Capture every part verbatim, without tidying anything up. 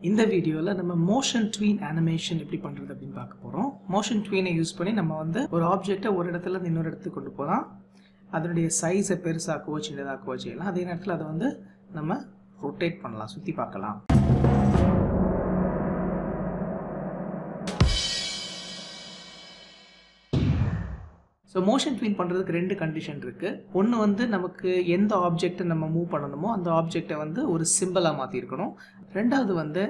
In the video, we will motion tween animation. Motion tween use we will object the size of the object. Rotate பண்ணலாம் சுத்தி பார்க்கலாம் so motion tween பண்றதுக்கு ரெண்டு condition இருக்கு ஒன்னு வந்து நமக்கு எந்த ஆப்ஜெக்ட் நம்ம மூவ் பண்ணணுமோ அந்த ஆப்ஜெக்ட்டை வந்து ஒரு சிம்பலா மாத்தி இருக்கணும் இரண்டாவது வந்து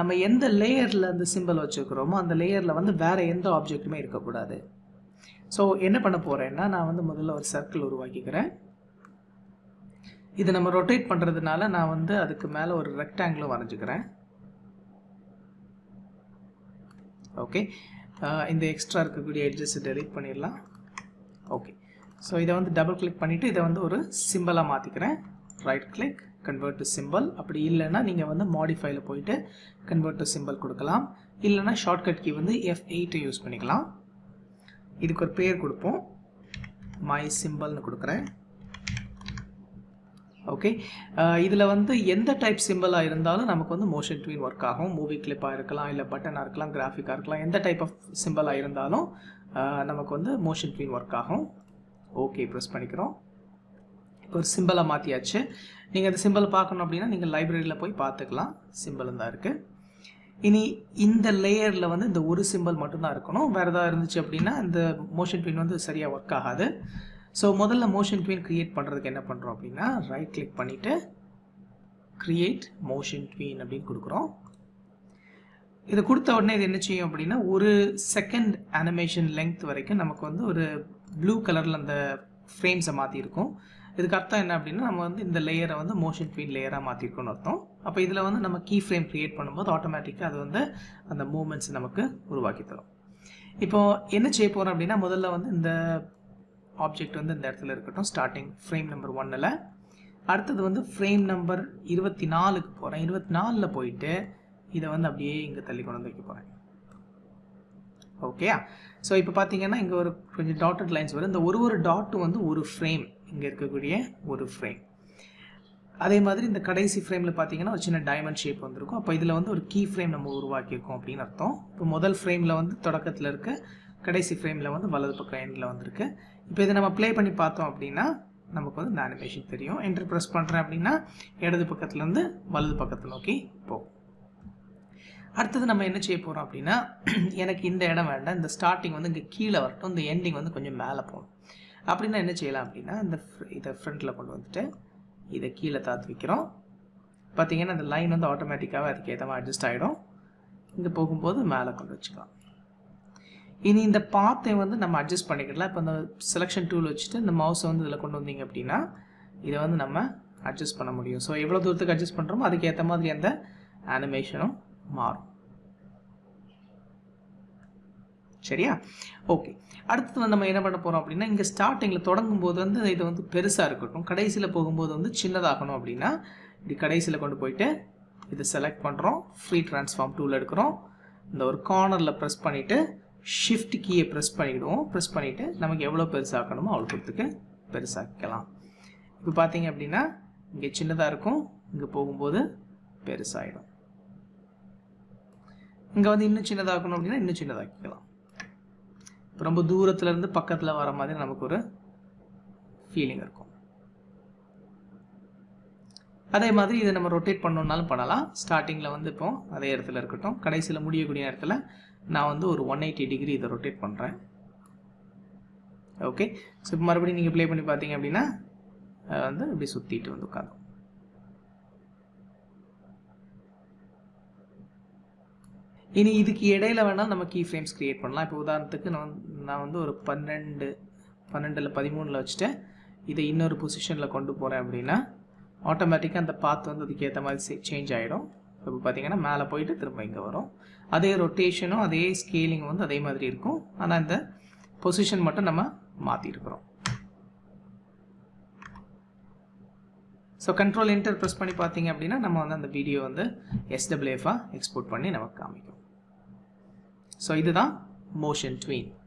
நம்ம எந்த லேயர்ல அந்த சிம்பல் வச்சிருக்கோமோ அந்த லேயர்ல வந்து வேற எந்த ஆப்ஜெக்ட்டுமே இருக்க கூடாது சோ என்ன பண்ண போறேன்னா நான் வந்து முதல்ல ஒரு சர்க்கிள் உருவாக்கிக்கிறேன் இத நம்ம ரொட்டேட் பண்றதுனால நான் வந்து அதுக்கு மேல ஒரு ரெக்டாங்கிள் வரையஞ்சிக்கிறேன் ஓகே இந்த எக்ஸ்ட்ரா இருக்க கூடிய எட்ஜஸ் delete பண்ணிரலாம் ஓகே சோ இத வந்து டபுள் கிளிக் பண்ணிட்டு இத வந்து ஒரு சிம்பலா மாத்திக்கிறேன் right click convert to symbol அப்படி இல்லனா நீங்க வந்து modify ல போயிடு கன்வர்ட் டு சிம்பல் கொடுக்கலாம் இல்லனா ஷார்ட்கட் கீ வந்து F eight யூஸ் பண்ணிக்கலாம் இதுக்கு ஒரு பேர் கொடுப்போம் my symbol னு கொடுக்கிறேன் Okay, uh, idhula vandu endha type symbol ah irundhalum namakku vandu motion tween work agum movie clip ah irukkalam illa button ah irukkalam graphic ah irukkalam endha type of symbol ah irundhalum uh, namakku vandu motion tween work agum okay press panikrom or symbol ah maathiyachu neenga indha symbol paakanum appadina neenga library la poi paathukalam symbol unda irukku ini indha layer la vandu indha oru symbol mattum dhaan irukanum vera edha irundhuchu appadina indha motion tween vandu seriya work agadu So, modella motion tween create பண்றதுக்கு என்ன பண்றோம் அப்படினா right click பண்ணிட்டு create motion tween அப்படி கொடுக்கிறோம் இது கொடுத்த உடனே இது என்ன செய்யும் அப்படினா ஒரு செகண்ட் animation length வரைக்கும் நமக்கு வந்து ஒரு blue கலர்ல அந்த frames மாத்தி இருக்கும் இதுக்கு அர்த்தம் என்ன அப்படினா நம்ம வந்து இந்த லேயரை வந்து motion tween லேயரா மாத்தி இருக்கோம்னு அர்த்தம் அப்ப இதுல வந்து நம்ம key frame create பண்ணும்போது ஆட்டோமேட்டிக்கா அது வந்து அந்த movements நமக்கு உருவாக்கி தரும் இப்போ என்ன செய்ய போறோம் அப்படினா முதல்ல வந்து இந்த object on the இடத்துல starting frame number one ல அடுத்து வந்து frame number twenty-four க்கு போறேன் twenty-four ல போயிடு இத வந்து அப்படியே இங்க தள்ளி கொண்டு வைக்க போறேன் ஓகேயா சோ இப்போ பாத்தீங்கன்னா இங்க ஒரு கொஞ்சம் dotted lines வரும் இந்த ஒரு ஒரு டாட் வந்து ஒரு frame இங்க இருக்க கூடிய ஒரு frame அதே மாதிரி இந்த கடைசி frameல பாத்தீங்கன்னா ஒரு சின்ன diamond shape வந்திருக்கும் அப்ப இதுல வந்து ஒரு key frame நம்ம உருவாக்கி இருக்கோம் அப்படின அர்த்தம் இப்போ முதல் frameல வந்து தொடக்கத்துல இருக்க கடைசி frameல வந்து வலது பக்கம் endல வந்திருக்கு இப்போ இத நம்ம ப்ளே பண்ணி பார்த்தோம் அப்படினா நமக்கு வந்து இந்த animation தெரியும் enter press பண்றேன் அப்படினா இடது பக்கத்துல இருந்து வலது பக்கத்து நோக்கி போகும் அடுத்து நம்ம என்ன செய்ய போறோம் அப்படினா எனக்கு இந்த இடம் வேண்டாம் இந்த starting வந்து இங்க கீழ வரட்டும் இந்த ending வந்து கொஞ்சம் மேல போணும் அப்படினா என்ன செய்யலாம் அப்படினா இந்த இத frontல கொண்டு வந்துட்டு இத கீழ தாத்து வைக்கிறோம் பாத்தீங்கன்னா இந்த லைன் வந்து ஆட்டோமேட்டிக்காவே அதுக்கு ஏத்த மாதிரி அட்ஜஸ்ட் ஆயிடும் இங்க போகும்போது மேல கொண்டு வச்சுக்கலாம் In இந்த பாத்தை வந்து நம்ம அட்ஜஸ்ட் பண்ணிக்கலாம் இப்போ அந்த செலக்ஷன் டூல் வச்சிட்டு இந்த மவுஸ் வந்து இதல கொண்டு வந்தீங்க அப்படினா இத வந்து நம்ம அட்ஜஸ்ட் பண்ண முடியும் சோ எவ்வளவு தூரத்துக்கு அட்ஜஸ்ட் பண்றோமோ அதுக்கு ஏத்த மாதிரி அந்த animationம் மாறும் சரியா ஓகே அடுத்து நம்ம என்ன பண்ண போறோம் அப்படினா இங்க ஸ்டார்டிங்ல தொடங்கும்போது வந்து இது வந்து பெருசா இருக்கட்டும் கடைசில போகும்போது வந்து சின்னதாகணும் அப்படினா இது கடைசில கொண்டு போய்ட்டு இத செலக்ட் பண்றோம் free transform tool எடுக்கறோம் இந்த ஒரு கார்னர்ல பிரஸ் பண்ணிட்டு shift key press பண்ணிடுவோம் press பண்ணிட்டு நமக்கு எவ்வளவு பெருசா ஆக்கணுமோ அவ்வளவுக்கு பெருசாக்கலாம் இப்போ பாத்தீங்க அப்படினா இங்க சின்னதா இருக்கும் இங்க போகும்போது பெருசாயிடும் இங்க வந்து இன்னும் சின்னதா ஆக்கணும் அப்படினா இன்னும் சின்னதாக்கலாம் ரொம்ப தூரத்துல இருந்து பக்கத்துல வர மாதிரி நமக்கு ஒரு ஃபீலிங் இருக்கும் அதே மாதிரி இத நம்ம ரொட்டேட் பண்ணனும்னாலும் பண்ணலாம் ஸ்டார்டிங்ல வந்து இப்போ அதே இடத்துல இருக்கட்டும் கடைசில முடிய கூடிய இடத்துல நான் வந்து ஒரு one eighty degree இத ரொட்டேட் பண்றேன் ஓகே சோ இப்போ மறுபடியும் நீங்க ப்ளே பண்ணி பாத்தீங்க அப்படினா வந்து இப்படி சுத்திட்டு வந்து உட்காரும் இனி இதுக்கு இடையில வேணா நம்ம key frames கிரியேட் பண்ணலாம் இப்போ உதாரணத்துக்கு நான் வந்து ஒரு twelve twelve ல thirteen ல வச்சிட்டு இத இன்னொரு பொசிஷன்ல கொண்டு போறேன் அப்படினா Automatically, the path on the change item. So, the rotation or the scaling on the and the position So, control enter press பண்ணி பாத்தீங்க அப்படினா நம்ம வந்து அந்த வீடியோ வந்து S W F ஆ export பண்ணி நமக்கு காமிக்கும் So, இதுதான் motion tween